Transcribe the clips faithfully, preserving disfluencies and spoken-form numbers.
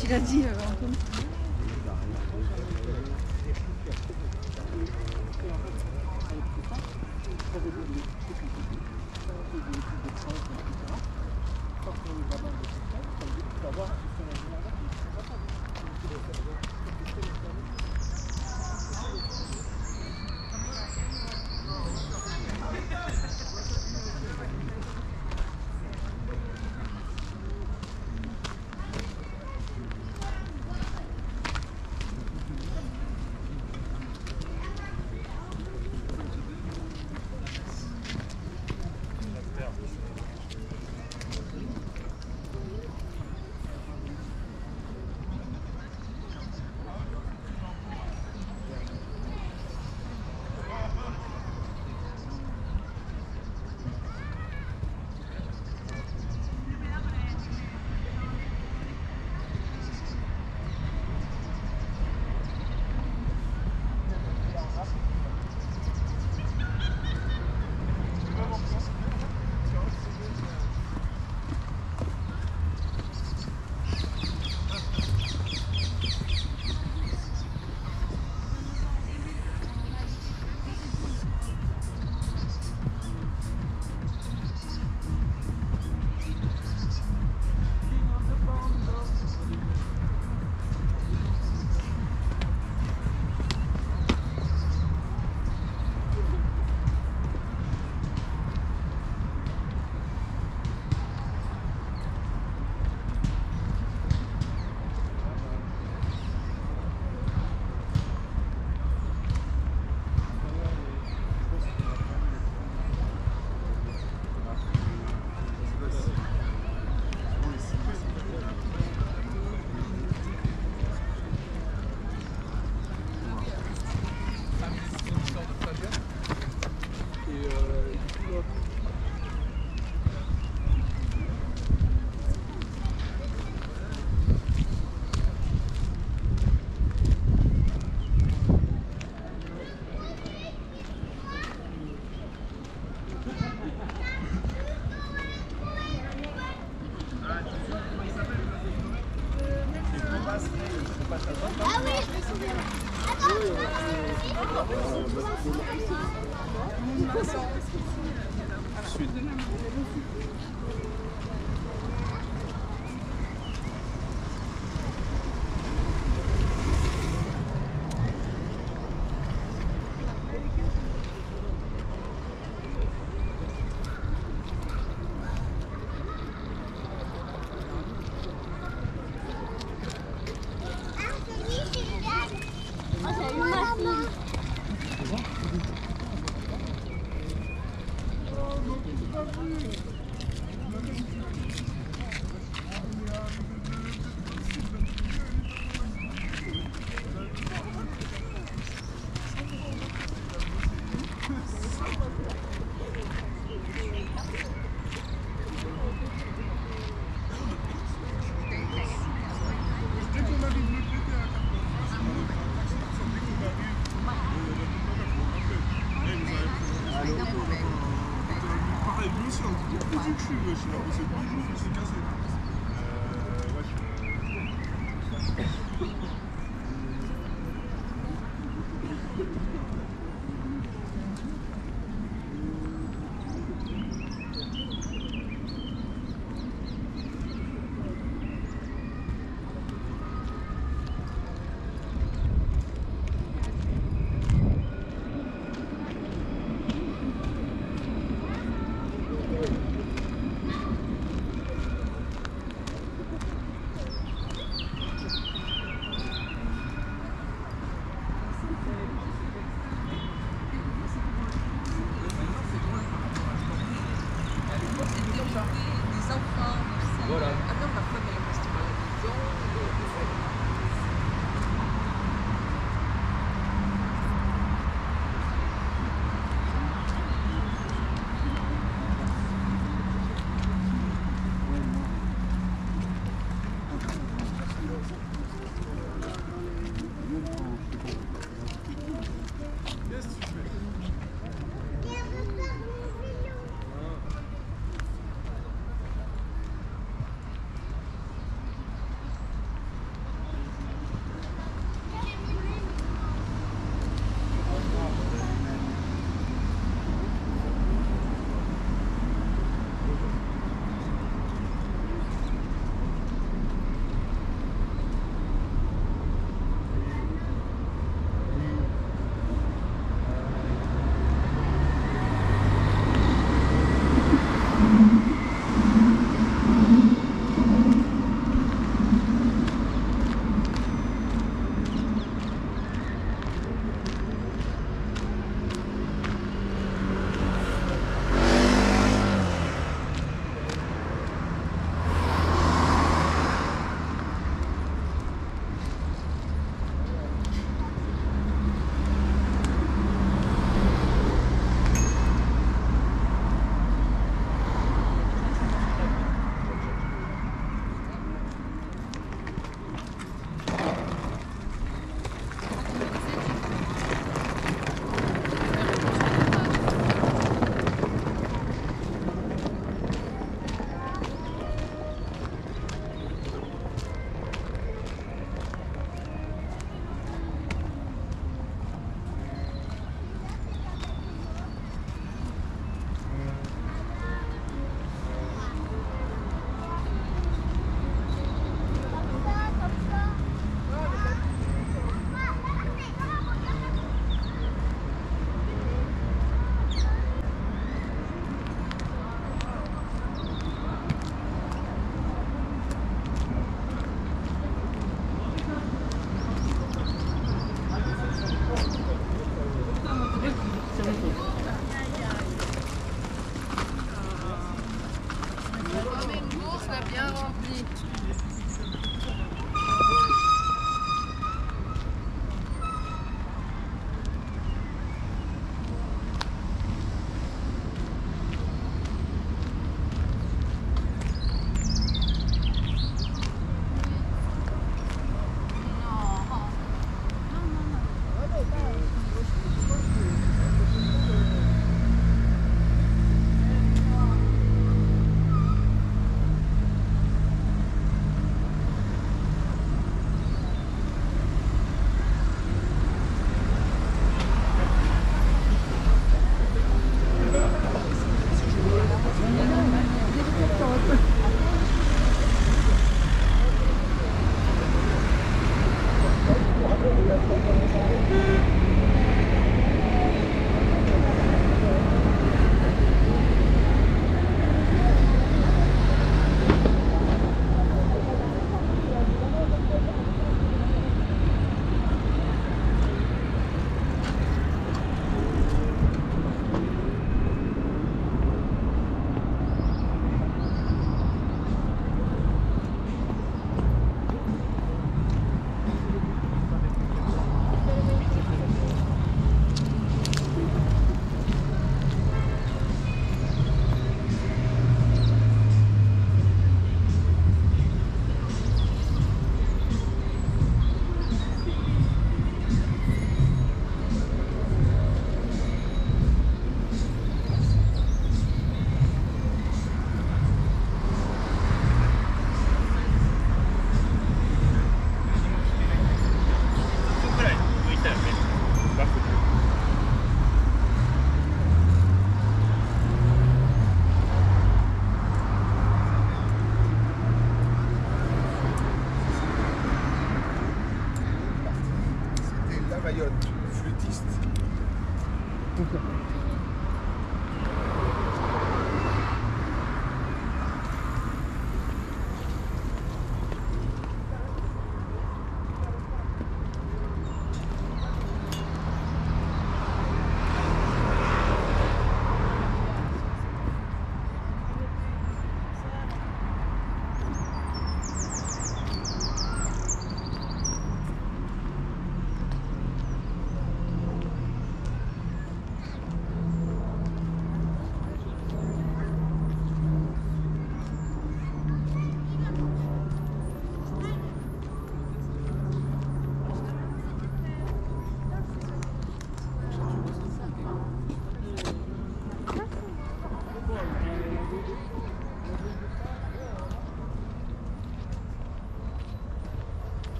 Tu l'as dit euh, en compte.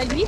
à lui.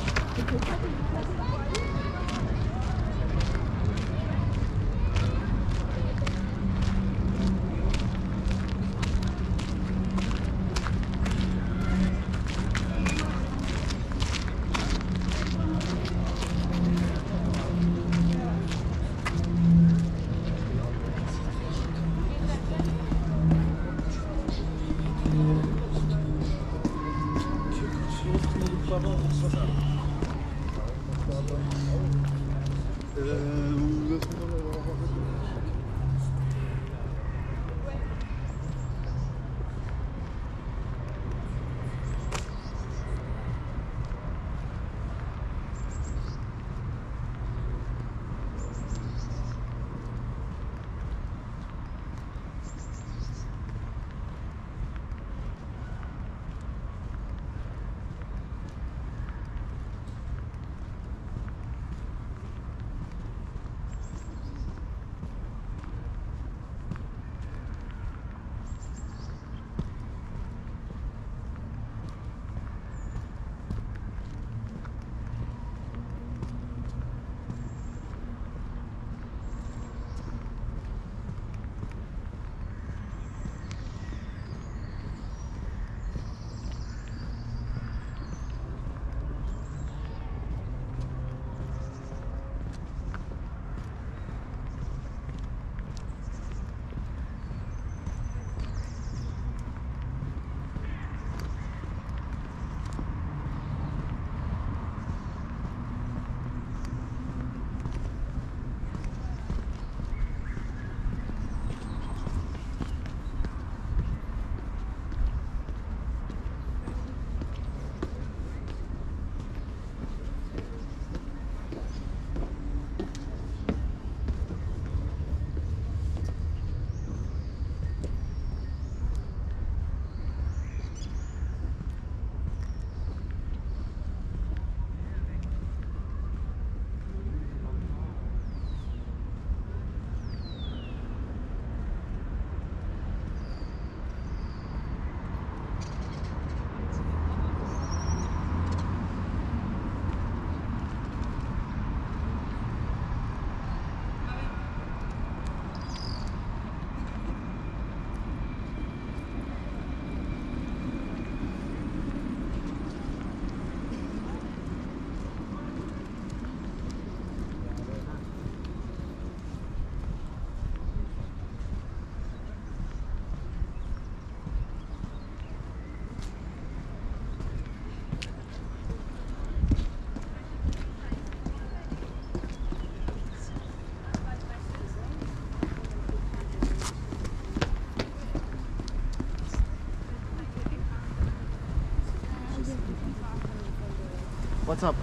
What's up?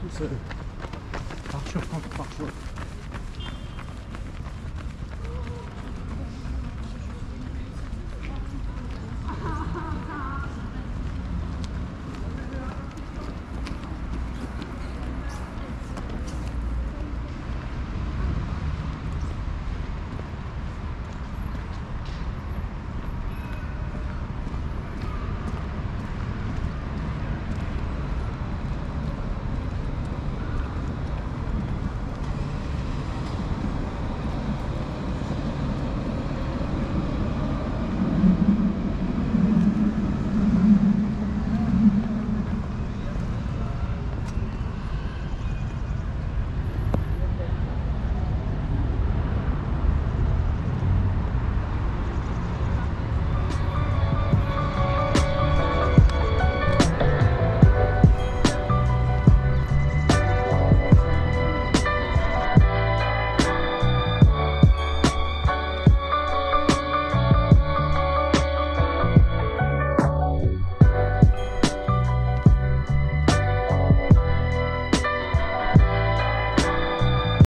tous euh, par choix, par choix.